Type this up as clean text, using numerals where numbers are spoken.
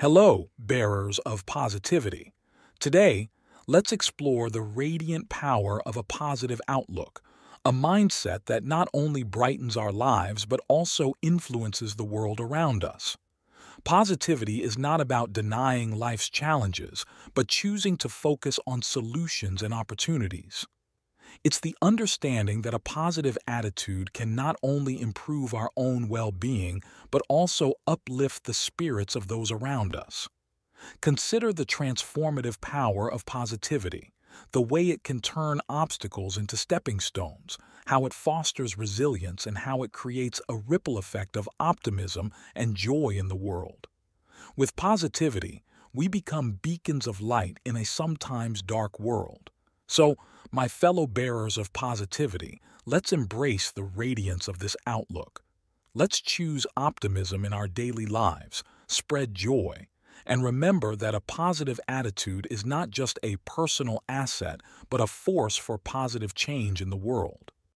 Hello, bearers of positivity. Today, let's explore the radiant power of a positive outlook, a mindset that not only brightens our lives but also influences the world around us. Positivity is not about denying life's challenges, but choosing to focus on solutions and opportunities. It's the understanding that a positive attitude can not only improve our own well-being, but also uplift the spirits of those around us. Consider the transformative power of positivity, the way it can turn obstacles into stepping stones, how it fosters resilience, and how it creates a ripple effect of optimism and joy in the world. With positivity, we become beacons of light in a sometimes dark world. So, my fellow bearers of positivity, let's embrace the radiance of this outlook. Let's choose optimism in our daily lives, spread joy, and remember that a positive attitude is not just a personal asset, but a force for positive change in the world.